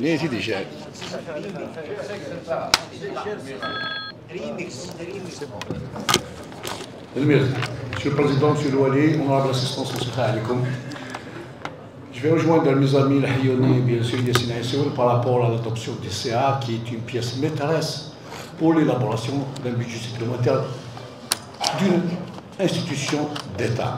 عينيه سيدي شاهد. الميرز، سيو بريزيدون، سيو الوالي، اونورابل اسيستونس نصلح عليكم. Je vais rejoindre mes amis Lahyoni, bien sûr, Yassine Aissoul, par rapport à l'adoption du CA, qui est une pièce maîtresse pour l'élaboration d'un budget supplémentaire d'une institution d'État.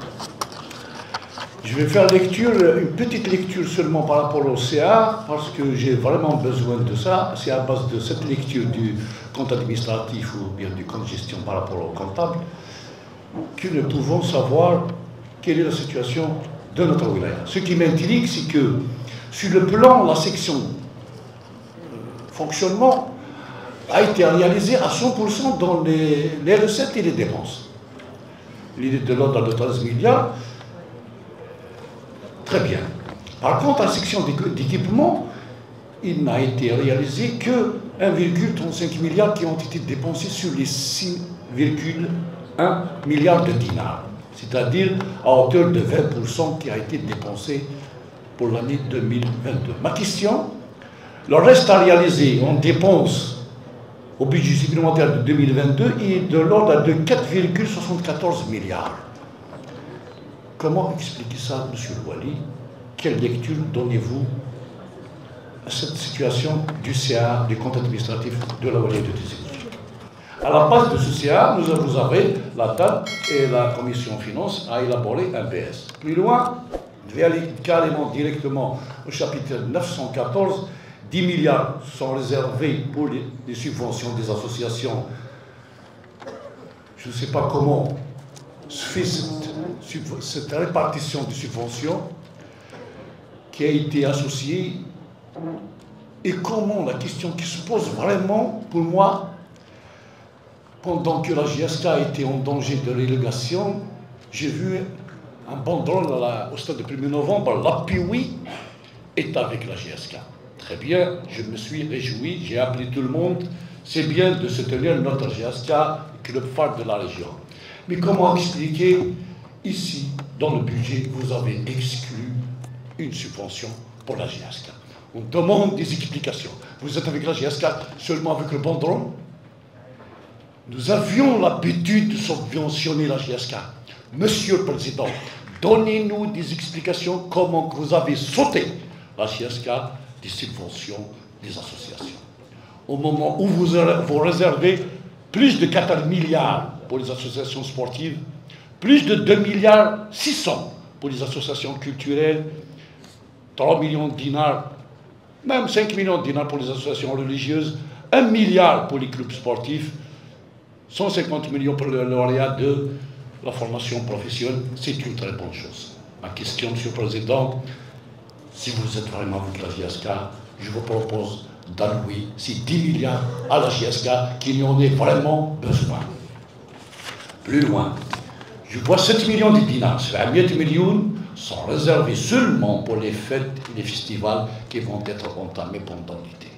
Je vais faire lecture, une petite lecture seulement par rapport au CA, parce que j'ai vraiment besoin de ça. C'est à base de cette lecture du compte administratif ou bien du compte gestion par rapport au comptable que nous pouvons savoir quelle est la situation de notre wilaya. Ce qui m'intrigue, c'est que sur le plan, la section fonctionnement a été réalisée à 100% dans les recettes et les dépenses. Il est de l'ordre de 13 milliards. Très bien. Par contre, la section d'équipement, il n'a été réalisé que 1,35 milliard qui ont été dépensés sur les 6,1 milliards de dinars. C'est-à-dire à hauteur de 20% qui a été dépensé pour l'année 2022. Ma question, le reste à réaliser en dépenses au budget supplémentaire de 2022 est de l'ordre de 4,74 milliards. Comment expliquer ça, M. Louali? Quelle lecture donnez-vous à cette situation du CA, du compte administratif de la Wallonie de Tunisie? À la base de ce CA, vous avez la table et la commission finance a élaboré un PS. Plus loin, je vais aller carrément directement au chapitre 914. 10 milliards sont réservés pour les subventions des associations. Je ne sais pas comment se fait cette répartition des subventions qui a été associée et comment la question qui se pose vraiment pour moi. Pendant que la JSK a été en danger de relégation, j'ai vu un banderole au stade du 1er novembre, l'APW est avec la JSK. Très bien, je me suis réjoui, j'ai appelé tout le monde, c'est bien de soutenir notre JSK, le club phare de la région. Mais comment expliquer, ici, dans le budget, vous avez exclu une subvention pour la JSK? On demande des explications. Vous êtes avec la JSK seulement avec le banderole? Nous avions l'habitude de subventionner la GSK. Monsieur le Président, donnez-nous des explications comment vous avez sauté la GSK des subventions des associations. Au moment où vous réservez plus de 4 milliards pour les associations sportives, plus de 2 milliards 600 pour les associations culturelles, 3 millions de dinars, même 5 millions de dinars pour les associations religieuses, 1 milliard pour les clubs sportifs, 150 millions pour le lauréat de la formation professionnelle, c'est une très bonne chose. Ma question, Monsieur le Président, si vous êtes vraiment avec la JSK, je vous propose d'allouer ces 10 milliards à la JSK qu'il y en ait vraiment besoin. Plus loin, je vois 7 millions de dinars, c'est-à-dire 8 millions, sont réservés seulement pour les fêtes et les festivals qui vont être entamés pendant l'été.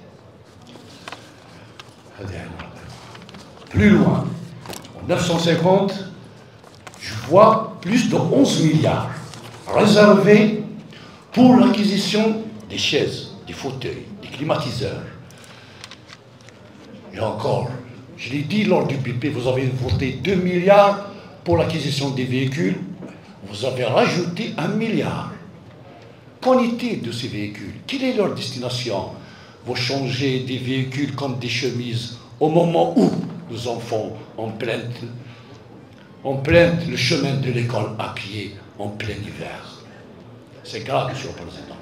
Plus loin, en 950, je vois plus de 11 milliards réservés pour l'acquisition des chaises, des fauteuils, des climatiseurs. Et encore, je l'ai dit lors du BP, vous avez voté 2 milliards pour l'acquisition des véhicules, vous avez rajouté 1 milliard. Qu'en est-il de ces véhicules? Quelle est leur destination? Vous changez des véhicules comme des chemises au moment où nos enfants empruntent le chemin de l'école à pied en plein hiver. C'est grave, Monsieur le Président.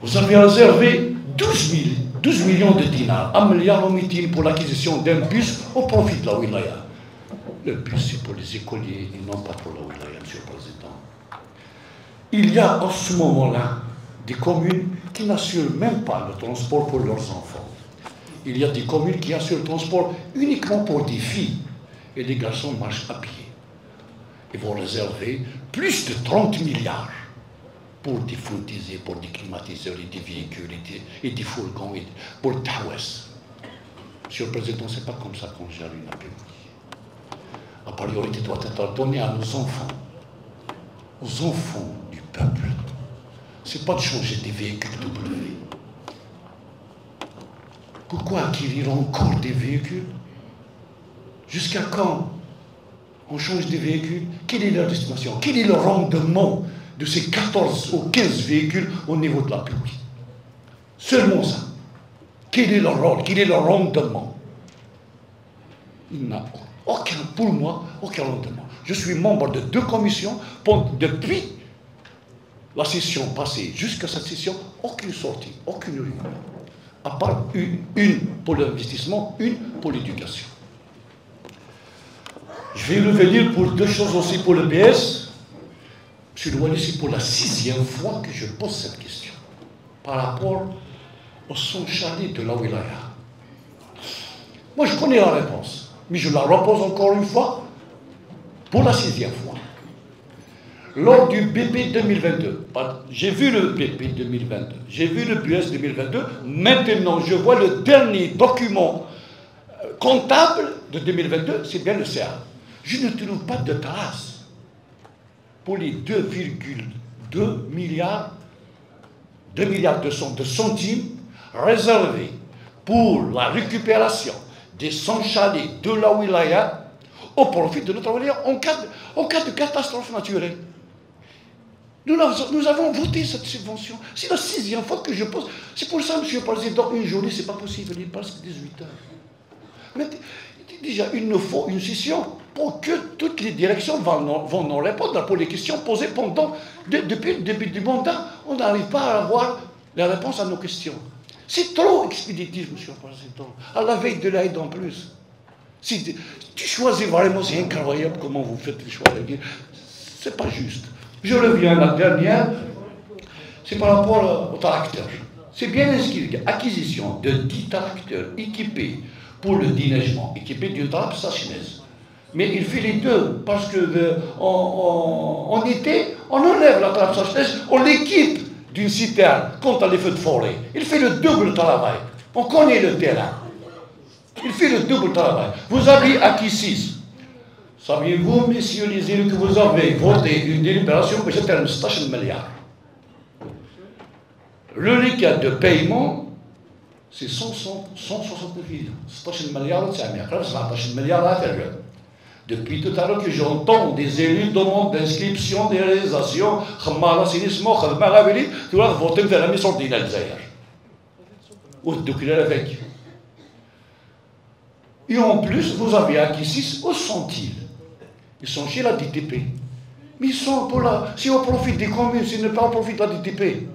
Vous avez réservé 12 millions de dinars, 1 milliard au meeting pour l'acquisition d'un bus au profit de la wilaya. Le bus, c'est pour les écoliers et non pas pour la wilaya, Monsieur le Président. Il y a en ce moment-là des communes qui n'assurent même pas le transport pour leurs enfants. Il y a des communes qui assurent le transport uniquement pour des filles. Et les garçons marchent à pied. Ils vont réserver plus de 30 milliards pour des fourtisés, pour des climatiseurs, et des véhicules, et des fourgons, et pour le Tawas. Monsieur le Président, c'est pas comme ça qu'on gère une APW. La priorité doit être donnée à nos enfants. Aux enfants du peuple. C'est pas de changer des véhicules W. Pourquoi acquérir encore des véhicules? Jusqu'à quand on change de véhicules? Quelle est leur destination? Quel est le rendement de ces 14 ou 15 véhicules au niveau de la publique? Seulement ça. Quel est leur rôle? Quel est leur rendement? Il n'a aucun, pour moi, aucun rendement. Je suis membre de deux commissions depuis la session passée jusqu'à cette session, aucune sortie, aucune réunion. À part une pour l'investissement, une pour l'éducation. Je vais revenir pour deux choses aussi pour le PS. Je dois laisser pour la 6e fois que je pose cette question par rapport au son chalet de la wilaya. Moi, je connais la réponse, mais je la repose encore une fois pour la 6e fois. Lors du BP 2022, j'ai vu le BP 2022, j'ai vu le BUS 2022, maintenant je vois le dernier document comptable de 2022, c'est bien le CA. Je ne trouve pas de trace pour les 2,2 milliards, 2 milliards de centimes réservés pour la récupération des 100 chalets de la wilaya au profit de notre wilaya en cas de catastrophe naturelle. Nous avons voté cette subvention. C'est la 6e fois que je pose. C'est pour ça, monsieur le président, une journée, c'est pas possible. Il passe 18 heures. Mais déjà, il nous faut une session pour que toutes les directions vont nous répondre pour les questions posées pendant, depuis le début du mandat. On n'arrive pas à avoir la réponse à nos questions. C'est trop expéditif, monsieur le président. À la veille de l'aide en plus. Tu choisis vraiment, c'est incroyable comment vous faites les choix. C'est pas juste. Je reviens à la dernière, c'est par rapport au tracteur. C'est bien inscrit, acquisition de 10 tracteurs équipés pour le déneigement, équipés d'une trappe sachinaise. Mais il fait les deux, parce que en été, on enlève la trappe sachinaise, on l'équipe d'une citerne contre les feux de forêt. Il fait le double travail. On connaît le terrain. Il fait le double travail. Vous avez acquis 6. Saviez-vous, messieurs les élus, que vous avez voté une délibération budgétaire de 16 milliards? Le récap de paiement, c'est 169 milliards. 16 milliards, c'est un miracle, 16 milliards à faire. Depuis tout à l'heure que j'entends des élus demandent d'inscription, des réalisations, tu vas voter vers la mission d'Inalzaïr. Ou de qu'il avec. Et en plus, vous avez acquis 6, où sont-ils? Ils sont chez la DTP. Mais ils sont pour la... Si on profite des communes, s'ils ne pas profite de la DTP.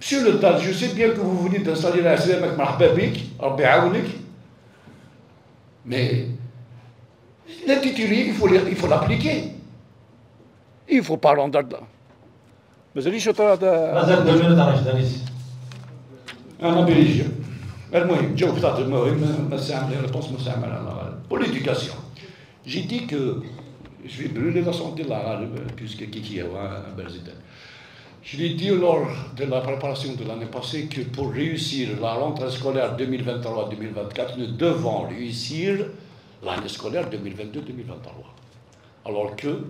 Monsieur le Tal, je sais bien que vous venez d'installer la SMAC Marhababik, Rabbi Aounik, mais l'intitulé, il faut l'appliquer. Il ne faut pas rendre dedans. Mais je suis en train de... Un abéligien. Pour l'éducation, j'ai dit que je vais brûler la santé là, puisque Kiki est un Brésilien. Je l'ai dit lors de la préparation de l'année passée que pour réussir la rentrée scolaire 2023-2024, nous devons réussir l'année scolaire 2022-2023. Alors que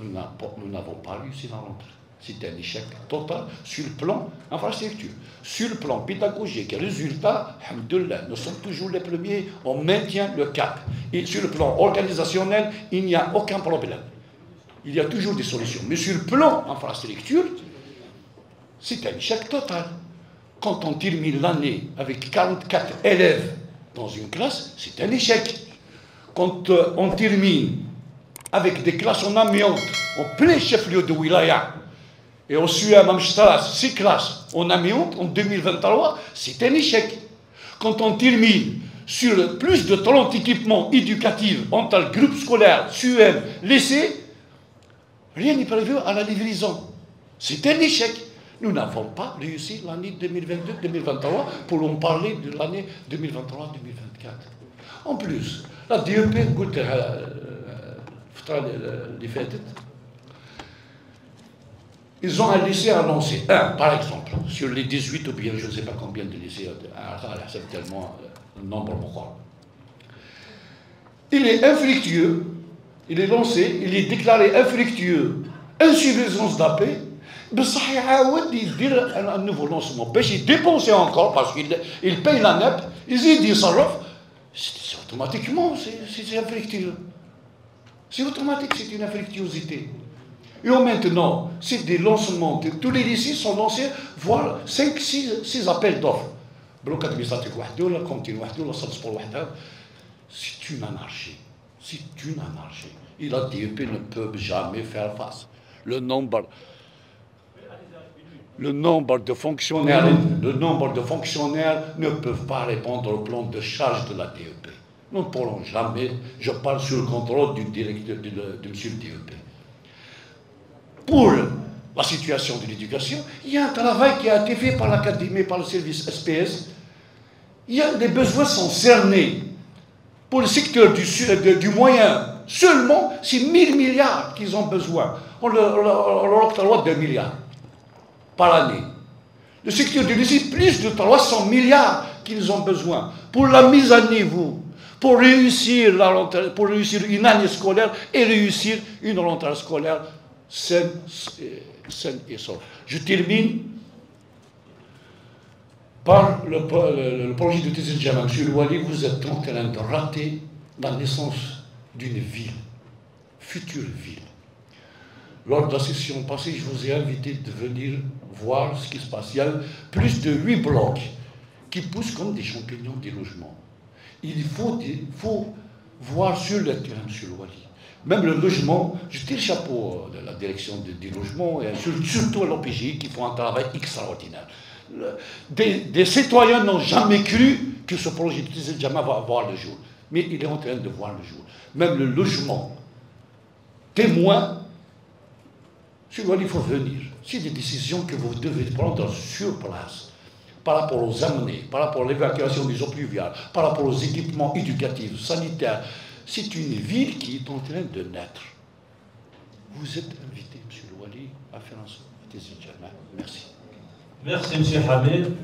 nous n'avons pas réussi la rentrée. C'est un échec total sur le plan infrastructure, sur le plan pédagogique. Résultat, alhamdoulilah, nous sommes toujours les premiers, on maintient le cap. Et sur le plan organisationnel, il n'y a aucun problème. Il y a toujours des solutions. Mais sur le plan infrastructure, c'est un échec total. Quand on termine l'année avec 44 élèves dans une classe, c'est un échec. Quand on termine avec des classes en amiante, en plein chef-lieu de wilaya, et on suit à Mamstras, 6 classes en amiante en 2023, c'est un échec. Quand on termine sur plus de 30 équipements éducatifs entre le groupe scolaire, SUM, lycée, rien n'est prévu à la livraison. C'est un échec. Nous n'avons pas réussi l'année 2022-2023 pour en parler de l'année 2023-2024. En plus, la DEP, ils ont un lycée à lancer, par exemple, sur les 18 ou bien je ne sais pas combien de lycées, c'est tellement le nombre pourquoi. Il est infructueux, il est lancé, il est déclaré infructueux, insuffisance d'AP, بصح يعاود يدير ان نوفو لونسمون باش يديبونسي انكور باسكو il paye la NEP يزيد يصرف سي اوتوماتيكمون سي انفريكتيو سي اوتوماتيك سي اون انفريكتيوزيتي. Et maintenant, c'est des lancements. Tous les lycées sont lancés, voire 5-6 appels d'offres. Bloc administratif, la cantine, la salle de sport, c'est une anarchie. C'est une anarchie. Et la DEP ne peut jamais faire face. Le nombre de fonctionnaires ne peuvent pas répondre au plan de charge de la DEP. Nous ne pourrons jamais. Je parle sur le contrôle du directeur de monsieur le DEP. Pour la situation de l'éducation, il y a un travail qui a été fait par l'académie, par le service SPS. Les besoins sont cernés. Pour le secteur du moyen, seulement, c'est 1000 milliards qu'ils ont besoin. On leur octroie 2 milliards par année. Le secteur du lycée, plus de 300 milliards qu'ils ont besoin pour la mise à niveau, pour réussir, pour réussir une année scolaire et réussir une rentrée scolaire saine et sauve. Je termine par le projet de Tizenjama. Monsieur le Wali, vous êtes en train de rater la naissance d'une ville, future ville. Lors de la session passée, je vous ai invité de venir voir ce qui se passe. Il y a plus de 8 blocs qui poussent comme des champignons des logements. Il faut voir sur le terrain, monsieur le Wali. Même le logement, je tire le chapeau de la direction du logement, et surtout à l'OPJ, qui font un travail extraordinaire. Des citoyens n'ont jamais cru que ce projet de Tizenjama va voir le jour. Mais il est en train de voir le jour. Même le logement témoin, sur lequel il faut venir. C'est des décisions que vous devez prendre sur place, par rapport aux amenés, par rapport à l'évacuation des eaux pluviales, par rapport aux équipements éducatifs, sanitaires. C'est une ville qui est en train de naître. Vous êtes invité, M. Louali, à faire un soutien. Merci. Merci, M. Hamid.